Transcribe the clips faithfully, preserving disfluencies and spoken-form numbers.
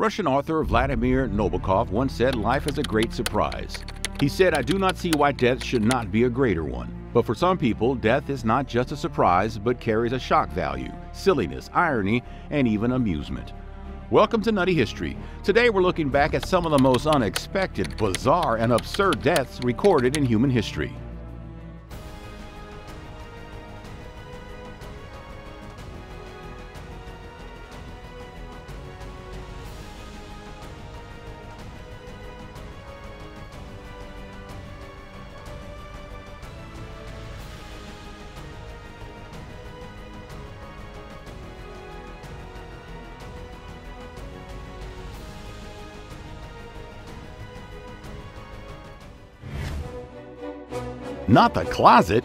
Russian author Vladimir Nabokov once said life is a great surprise. He said, "I do not see why death should not be a greater one. But for some people, death is not just a surprise, but carries a shock value, silliness, irony, and even amusement." Welcome to Nutty History. Today we're looking back at some of the most unexpected, bizarre, and absurd deaths recorded in human history. Not the closet.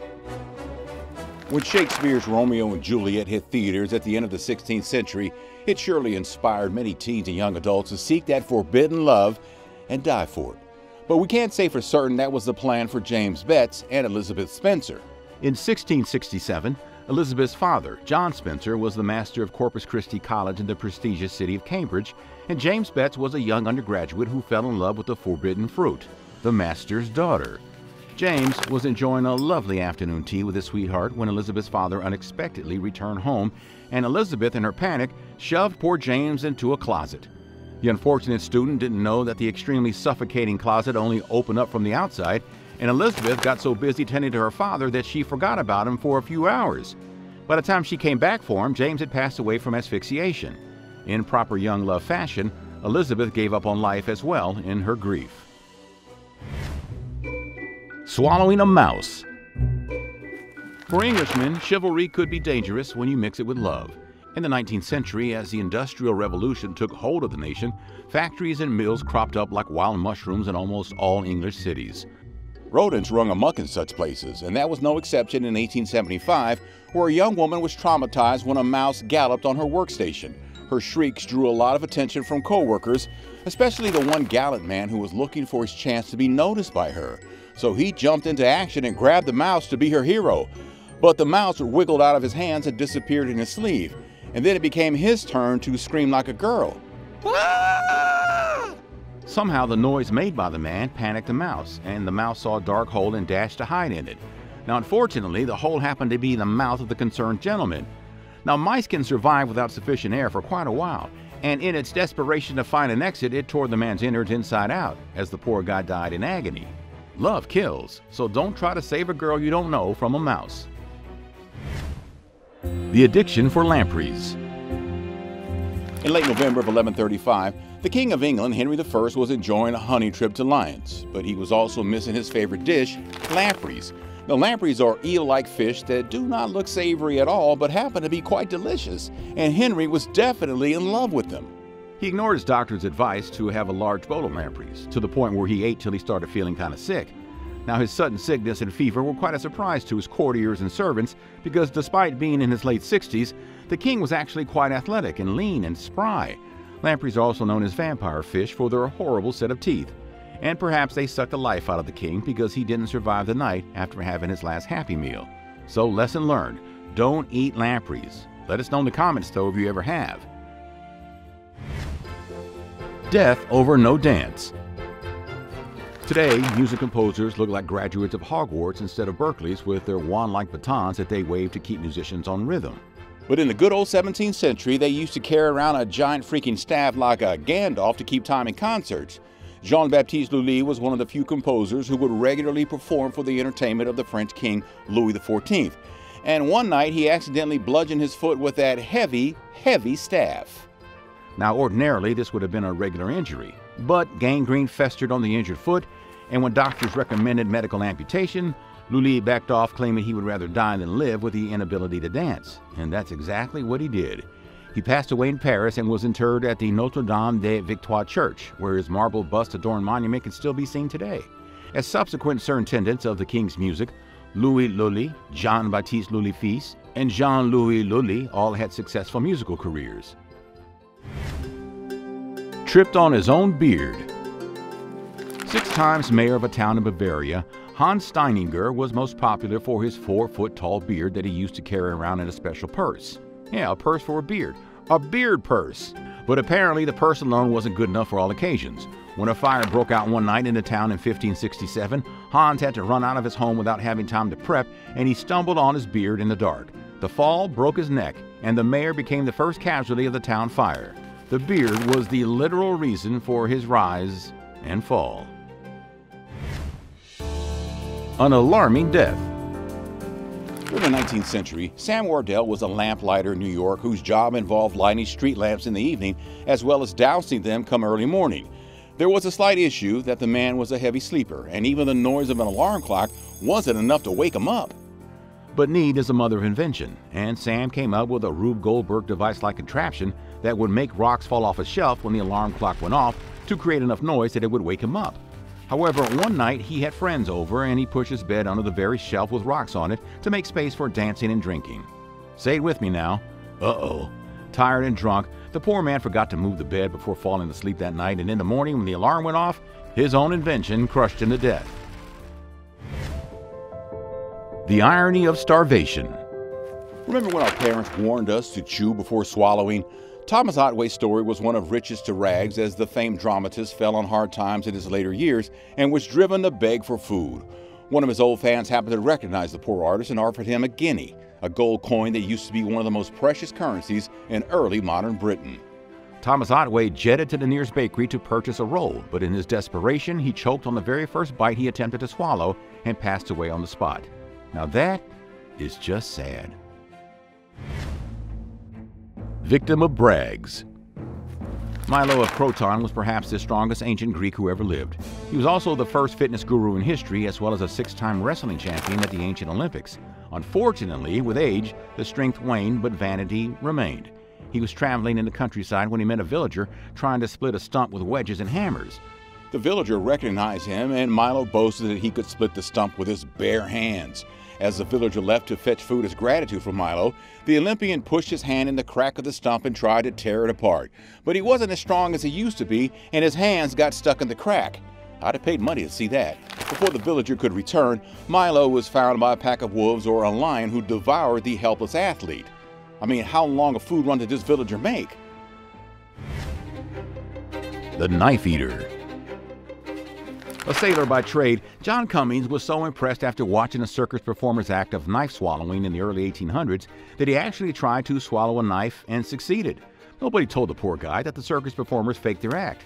When Shakespeare's Romeo and Juliet hit theaters at the end of the sixteenth century, it surely inspired many teens and young adults to seek that forbidden love and die for it. But we can't say for certain that was the plan for James Betts and Elizabeth Spencer. In sixteen sixty-seven, Elizabeth's father, John Spencer, was the master of Corpus Christi College in the prestigious city of Cambridge, and James Betts was a young undergraduate who fell in love with the forbidden fruit, the master's daughter. James was enjoying a lovely afternoon tea with his sweetheart when Elizabeth's father unexpectedly returned home, and Elizabeth, in her panic, shoved poor James into a closet. The unfortunate student didn't know that the extremely suffocating closet only opened up from the outside, and Elizabeth got so busy tending to her father that she forgot about him for a few hours. By the time she came back for him, James had passed away from asphyxiation. In proper young love fashion, Elizabeth gave up on life as well in her grief. Swallowing a mouse. For Englishmen, chivalry could be dangerous when you mix it with love. In the nineteenth century, as the Industrial Revolution took hold of the nation, factories and mills cropped up like wild mushrooms in almost all English cities. Rodents run amok in such places, and that was no exception in eighteen seventy-five, where a young woman was traumatized when a mouse galloped on her workstation. Her shrieks drew a lot of attention from co-workers, especially the one gallant man who was looking for his chance to be noticed by her. So he jumped into action and grabbed the mouse to be her hero. But the mouse wiggled out of his hands and disappeared in his sleeve. And then it became his turn to scream like a girl. Ah! Somehow the noise made by the man panicked the mouse, and the mouse saw a dark hole and dashed to hide in it. Now, unfortunately, the hole happened to be the mouth of the concerned gentleman. Now, mice can survive without sufficient air for quite a while, and in its desperation to find an exit, it tore the man's innards inside out as the poor guy died in agony. Love kills, so don't try to save a girl you don't know from a mouse. The addiction for lampreys. In late November of eleven thirty-five, the King of England, Henry the First, was enjoying a hunting trip to Lyons, but he was also missing his favorite dish, lampreys. Now, lampreys are eel-like fish that do not look savory at all, but happen to be quite delicious, and Henry was definitely in love with them. He ignored his doctor's advice to have a large bowl of lampreys, to the point where he ate till he started feeling kind of sick. Now, his sudden sickness and fever were quite a surprise to his courtiers and servants, because despite being in his late sixties, the king was actually quite athletic and lean and spry. Lampreys are also known as vampire fish for their horrible set of teeth. And perhaps they sucked the life out of the king because he didn't survive the night after having his last Happy Meal. So, lesson learned, don't eat lampreys. Let us know in the comments, though, if you ever have. Death over no dance. Today, music composers look like graduates of Hogwarts instead of Berkeley's, with their wand-like batons that they wave to keep musicians on rhythm. But in the good old seventeenth century, they used to carry around a giant freaking staff like a Gandalf to keep time in concerts. Jean-Baptiste Lully was one of the few composers who would regularly perform for the entertainment of the French king Louis the fourteenth. And one night, he accidentally bludgeoned his foot with that heavy, heavy staff. Now, ordinarily, this would have been a regular injury, but gangrene festered on the injured foot, and when doctors recommended medical amputation, Lully backed off, claiming he would rather die than live with the inability to dance. And that's exactly what he did. He passed away in Paris and was interred at the Notre Dame des Victoires church, where his marble bust-adorned monument can still be seen today. As subsequent surintendants of the king's music, Louis Lully, Jean-Baptiste Lully Fils, and Jean-Louis Lully all had successful musical careers. Tripped on his own beard. Six times mayor of a town in Bavaria, Hans Steininger was most popular for his four-foot-tall beard that he used to carry around in a special purse. Yeah, a purse for a beard. A beard purse! But apparently the purse alone wasn't good enough for all occasions. When a fire broke out one night in the town in fifteen sixty-seven, Hans had to run out of his home without having time to prep, and he stumbled on his beard in the dark. The fall broke his neck, and the mayor became the first casualty of the town fire. The beard was the literal reason for his rise and fall. An alarming death. In the nineteenth century, Sam Wardell was a lamplighter in New York whose job involved lighting street lamps in the evening as well as dousing them come early morning. There was a slight issue that the man was a heavy sleeper, and even the noise of an alarm clock wasn't enough to wake him up. But need is the mother of invention, and Sam came up with a Rube Goldberg device-like contraption that would make rocks fall off a shelf when the alarm clock went off to create enough noise that it would wake him up. However, one night he had friends over and he pushed his bed under the very shelf with rocks on it to make space for dancing and drinking. Say it with me now. Uh-oh. Tired and drunk, the poor man forgot to move the bed before falling asleep that night, and in the morning when the alarm went off, his own invention crushed him to death. The irony of starvation. Remember when our parents warned us to chew before swallowing? Thomas Otway's story was one of riches to rags, as the famed dramatist fell on hard times in his later years and was driven to beg for food. One of his old fans happened to recognize the poor artist and offered him a guinea, a gold coin that used to be one of the most precious currencies in early modern Britain. Thomas Otway jetted to the nearest bakery to purchase a roll, but in his desperation he choked on the very first bite he attempted to swallow and passed away on the spot. Now that is just sad. Victim of brags. Milo of Croton was perhaps the strongest ancient Greek who ever lived. He was also the first fitness guru in history, as well as a six-time wrestling champion at the ancient Olympics. Unfortunately, with age, the strength waned, but vanity remained. He was traveling in the countryside when he met a villager trying to split a stump with wedges and hammers. The villager recognized him, and Milo boasted that he could split the stump with his bare hands. As the villager left to fetch food as gratitude for Milo, the Olympian pushed his hand in the crack of the stump and tried to tear it apart. But he wasn't as strong as he used to be, and his hands got stuck in the crack. I'd have paid money to see that. Before the villager could return, Milo was found by a pack of wolves or a lion who devoured the helpless athlete. I mean, how long a food run did this villager make? The Knife Eater. A sailor by trade, John Cummings was so impressed after watching a circus performer's act of knife swallowing in the early eighteen hundreds that he actually tried to swallow a knife and succeeded. Nobody told the poor guy that the circus performers faked their act.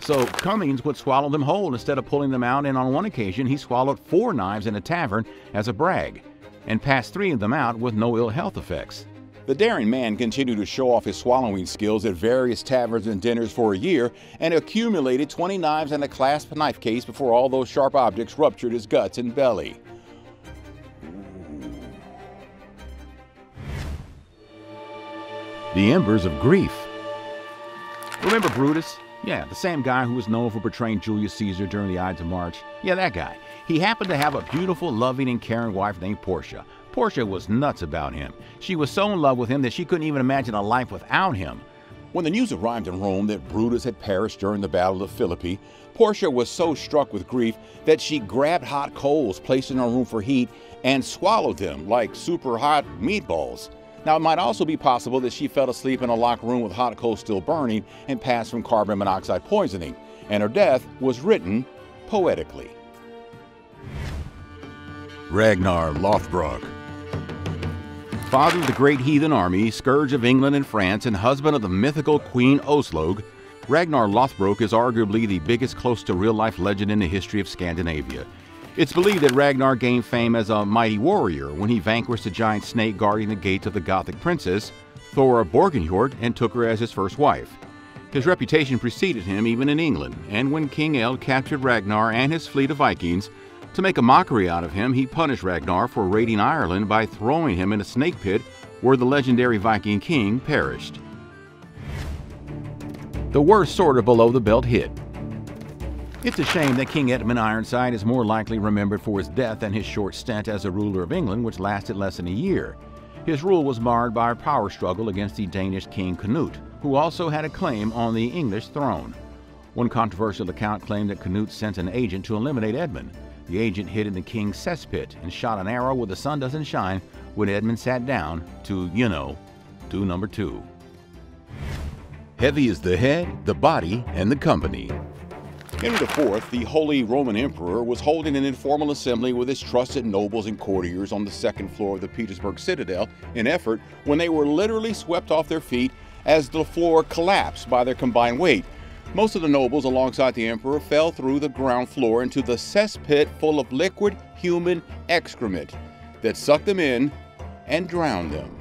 So Cummings would swallow them whole instead of pulling them out, and on one occasion he swallowed four knives in a tavern as a brag and passed three of them out with no ill health effects. The daring man continued to show off his swallowing skills at various taverns and dinners for a year and accumulated twenty knives and a clasp knife case before all those sharp objects ruptured his guts and belly. The Embers of Grief. Remember Brutus? Yeah, the same guy who was known for betraying Julius Caesar during the Ides of March. Yeah, that guy. He happened to have a beautiful, loving, and caring wife named Portia. Portia was nuts about him. She was so in love with him that she couldn't even imagine a life without him. When the news arrived in Rome that Brutus had perished during the Battle of Philippi, Portia was so struck with grief that she grabbed hot coals placed in her room for heat and swallowed them like super hot meatballs. Now, it might also be possible that she fell asleep in a locked room with hot coals still burning and passed from carbon monoxide poisoning, and her death was written poetically. Ragnar Lothbrok. Father of the great heathen army, scourge of England and France, and husband of the mythical Queen Aslaug, Ragnar Lothbrok is arguably the biggest close-to-real-life legend in the history of Scandinavia. It's believed that Ragnar gained fame as a mighty warrior when he vanquished the giant snake guarding the gates of the Gothic princess, Thora Borgenhjord, and took her as his first wife. His reputation preceded him even in England, and when King Ælla captured Ragnar and his fleet of Vikings, to make a mockery out of him, he punished Ragnar for raiding Ireland by throwing him in a snake pit where the legendary Viking king perished. The worst sort of below-the-belt hit. It's a shame that King Edmund Ironside is more likely remembered for his death than his short stint as a ruler of England, which lasted less than a year. His rule was marred by a power struggle against the Danish king Canute, who also had a claim on the English throne. One controversial account claimed that Canute sent an agent to eliminate Edmund. The agent hid in the king's cesspit and shot an arrow where the sun doesn't shine when Edmund sat down to, you know, do number two. Heavy is the head, the body, and the company. Henry the Fourth, the Holy Roman Emperor, was holding an informal assembly with his trusted nobles and courtiers on the second floor of the Petersburg Citadel in effort when they were literally swept off their feet as the floor collapsed by their combined weight. Most of the nobles alongside the emperor fell through the ground floor into the cesspit full of liquid human excrement that sucked them in and drowned them.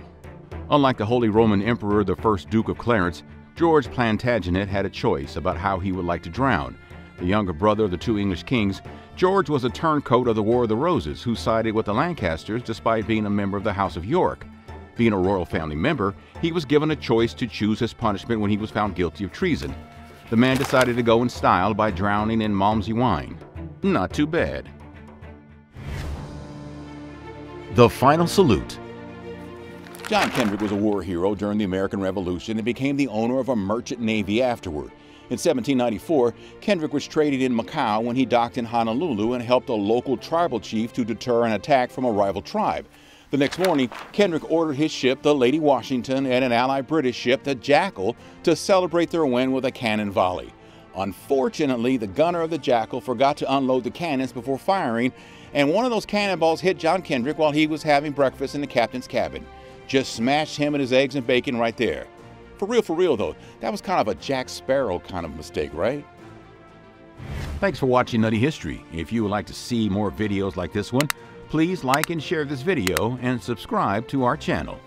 Unlike the Holy Roman Emperor, the first Duke of Clarence, George Plantagenet had a choice about how he would like to drown. The younger brother of the two English kings, George was a turncoat of the War of the Roses who sided with the Lancasters despite being a member of the House of York. Being a royal family member, he was given a choice to choose his punishment when he was found guilty of treason. The man decided to go in style by drowning in Malmsey wine. Not too bad. The final salute. John Kendrick was a war hero during the American Revolution and became the owner of a merchant navy afterward. In seventeen ninety-four, Kendrick was traded in Macau when he docked in Honolulu and helped a local tribal chief to deter an attack from a rival tribe. The next morning, Kendrick ordered his ship, the Lady Washington, and an allied British ship, the Jackal, to celebrate their win with a cannon volley. Unfortunately, the gunner of the Jackal forgot to unload the cannons before firing, and one of those cannonballs hit John Kendrick while he was having breakfast in the captain's cabin. Just smashed him and his eggs and bacon right there. For real, for real though, that was kind of a Jack Sparrow kind of mistake, right? Thanks for watching Nutty History. If you would like to see more videos like this one, please like and share this video and subscribe to our channel.